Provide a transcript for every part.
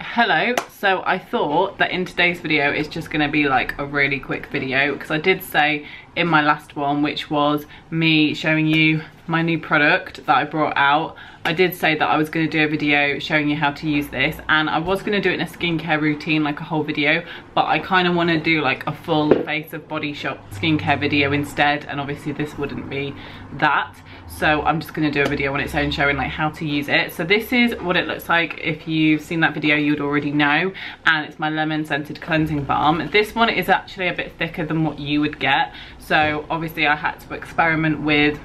Hello, so I thought that in today's video it's just going to be like a really quick video, because I did say in my last one, which was me showing you my new product that I brought out, I did say that I was going to do a video showing you how to use this, and I was going to do it in a skincare routine, like a whole video, but I kind of want to do like a full face of Body Shop skincare video instead, and obviously this wouldn't be that, so I'm just going to do a video on its own showing like how to use it. So this is what it looks like. If you've seen that video you'd already know, and it's my lemon scented cleansing balm. This one is actually a bit thicker than what you would get, so obviously I had to experiment with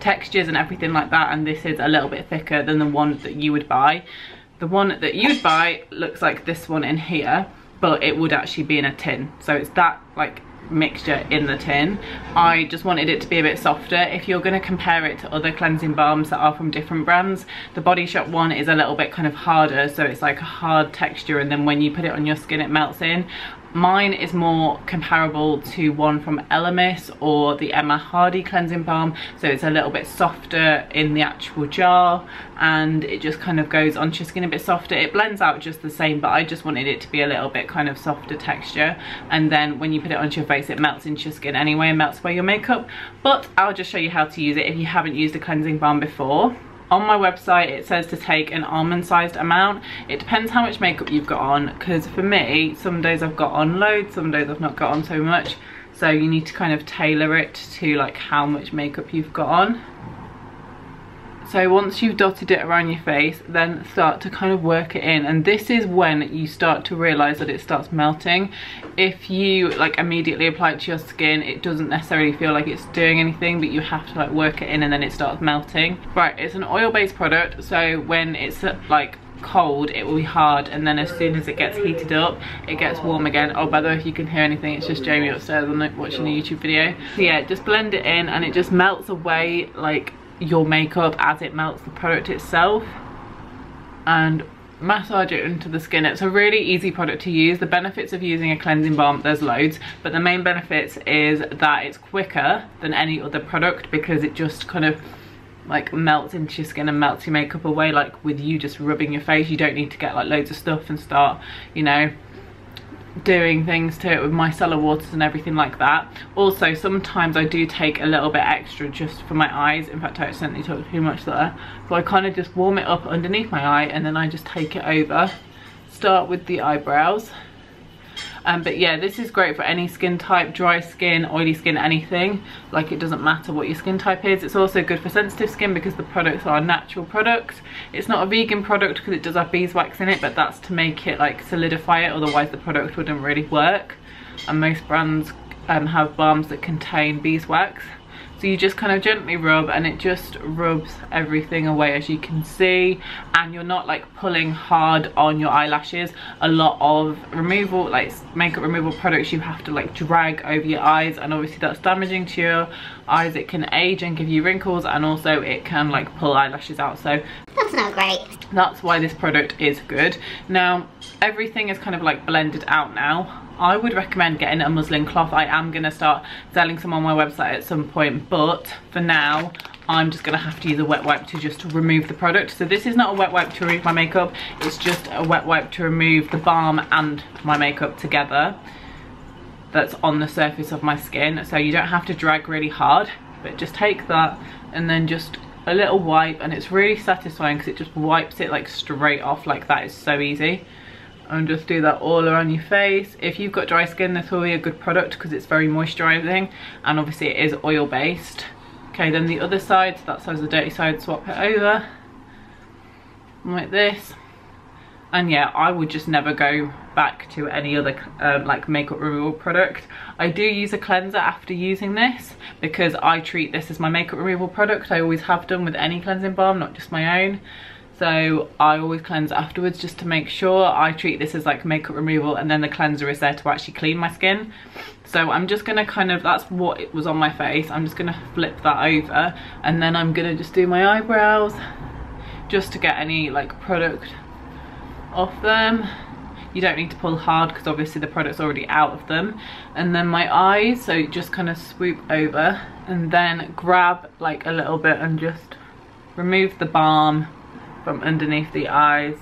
textures and everything like that, and this is a little bit thicker than the one that you would buy. The one that you'd buy looks like this one in here, but it would actually be in a tin, so it's that like mixture in the tin. I just wanted it to be a bit softer. If you're going to compare it to other cleansing balms that are from different brands, the Body Shop one is a little bit kind of harder, so it's like a hard texture, and then when you put it on your skin it melts in. Mine is more comparable to one from Elemis or the Emma Hardy cleansing balm, so it's a little bit softer in the actual jar, and it just kind of goes onto your skin a bit softer. It blends out just the same, but I just wanted it to be a little bit kind of softer texture, and then when you put it onto your face it melts into your skin anyway and melts away your makeup. But I'll just show you how to use it if you haven't used a cleansing balm before. On my website it says to take an almond sized amount. It depends how much makeup you've got on, because for me some days I've got on loads, some days I've not got on so much, so you need to kind of tailor it to like how much makeup you've got on. So once you've dotted it around your face, then start to kind of work it in, and this is when you start to realise that it starts melting. If you like immediately apply it to your skin, it doesn't necessarily feel like it's doing anything, but you have to like work it in and then it starts melting. Right, it's an oil-based product, so when it's like cold it will be hard, and then as soon as it gets heated up it gets warm again. Oh, by the way, if you can hear anything, it's just Jamie upstairs watching a YouTube video. So yeah, just blend it in and it just melts away like your makeup as it melts the product itself, and massage it into the skin. It's a really easy product to use. The benefits of using a cleansing balm, there's loads, but the main benefits is that it's quicker than any other product, because it just kind of like melts into your skin and melts your makeup away. Like with you just rubbing your face, you don't need to get like loads of stuff and start, you know, doing things to it with micellar waters and everything like that. Also, sometimes I do take a little bit extra just for my eyes. In fact, I accidentally took too much there, so I kind of just warm it up underneath my eye and then I just take it over. Start with the eyebrows. But yeah, this is great for any skin type, dry skin, oily skin, anything. Like it doesn't matter what your skin type is. It's also good for sensitive skin because the products are natural products. It's not a vegan product because it does have beeswax in it, but that's to make it like solidify it, otherwise the product wouldn't really work. And most brands have balms that contain beeswax. So you just kind of gently rub and it just rubs everything away, as you can see, and you're not like pulling hard on your eyelashes. A lot of removal, like makeup removal products, you have to like drag over your eyes, and obviously that's damaging to your eyes. It can age and give you wrinkles, and also it can like pull eyelashes out, so that's not great. That's why this product is good. Now everything is kind of like blended out now. I would recommend getting a muslin cloth. I am going to start selling some on my website at some point, but for now I'm just going to have to use a wet wipe to just remove the product. So this is not a wet wipe to remove my makeup, it's just a wet wipe to remove the balm and my makeup together that's on the surface of my skin. So you don't have to drag really hard, but just take that and then just a little wipe, and it's really satisfying because it just wipes it like straight off like that. It's so easy. And just do that all around your face. If you've got dry skin, this will be a good product because it's very moisturizing, and obviously it is oil based. Okay, then the other side, so that side's the dirty side, swap it over like this. And yeah, I would just never go back to any other like makeup removal product. I do use a cleanser after using this because I treat this as my makeup removal product. I always have done with any cleansing balm, not just my own. So I always cleanse afterwards just to make sure. I treat this as like makeup removal, and then the cleanser is there to actually clean my skin. So I'm just going to kind of, that's what it was on my face. I'm just going to flip that over, and then I'm going to just do my eyebrows just to get any like product off them. you don't need to pull hard because obviously the product's already out of them. And then my eyes, so just kind of swoop over and then grab like a little bit and just remove the balm from underneath the eyes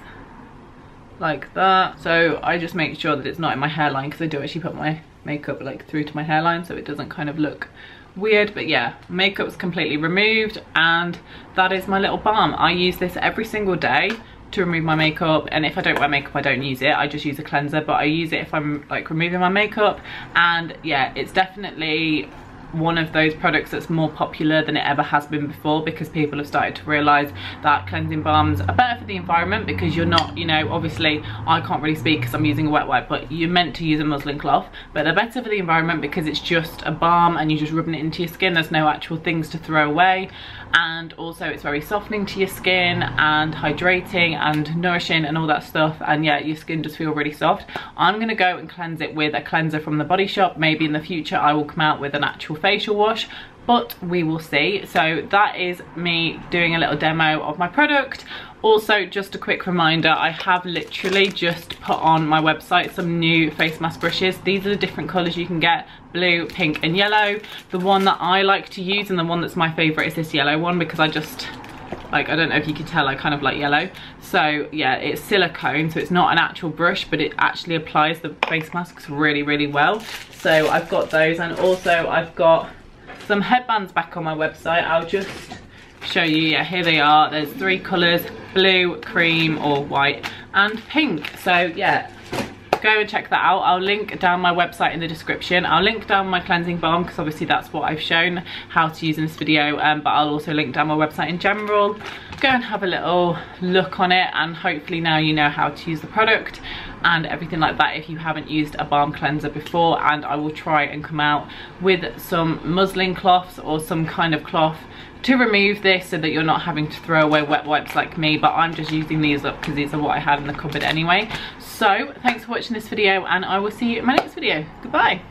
like that. So I just make sure that it's not in my hairline, because I do actually put my makeup like through to my hairline, so it doesn't kind of look weird. But yeah, makeup's completely removed, and that is my little balm. I use this every single day to remove my makeup, and if I don't wear makeup I don't use it, I just use a cleanser, but I use it if I'm like removing my makeup. And yeah, it's definitely one of those products that's more popular than it ever has been before, because people have started to realize that cleansing balms are better for the environment, because you're not, you know, obviously I can't really speak because I'm using a wet wipe, but you're meant to use a muslin cloth, but they're better for the environment because it's just a balm and you're just rubbing it into your skin. There's no actual things to throw away, and also it's very softening to your skin and hydrating and nourishing and all that stuff, and yeah, your skin does feel really soft. I'm gonna go and cleanse it with a cleanser from the Body Shop. Maybe in the future I will come out with an actual facial wash, but we will see. So that is me doing a little demo of my product. Also, just a quick reminder, I have literally just put on my website some new face mask brushes. These are the different colours you can get: blue, pink and yellow. The one that I like to use and the one that's my favourite is this yellow one, because I just like, I don't know if you can tell, I kind of like yellow. So yeah, it's silicone, so it's not an actual brush, but it actually applies the face masks really, really well. So I've got those, and also I've got some headbands back on my website. I'll just show you. Yeah, here they are. There's three colours: blue, cream or white and pink. So yeah, go and check that out. I'll link down my website in the description. I'll link down my cleansing balm, because obviously that's what I've shown how to use in this video, but I'll also link down my website in general. Go and have a little look on it, and hopefully now you know how to use the product and everything like that if you haven't used a balm cleanser before. And I will try and come out with some muslin cloths or some kind of cloth to remove this, so that you're not having to throw away wet wipes like me, but I'm just using these up because these are what I had in the cupboard anyway. So thanks for watching this video, and I will see you in my next video. Goodbye.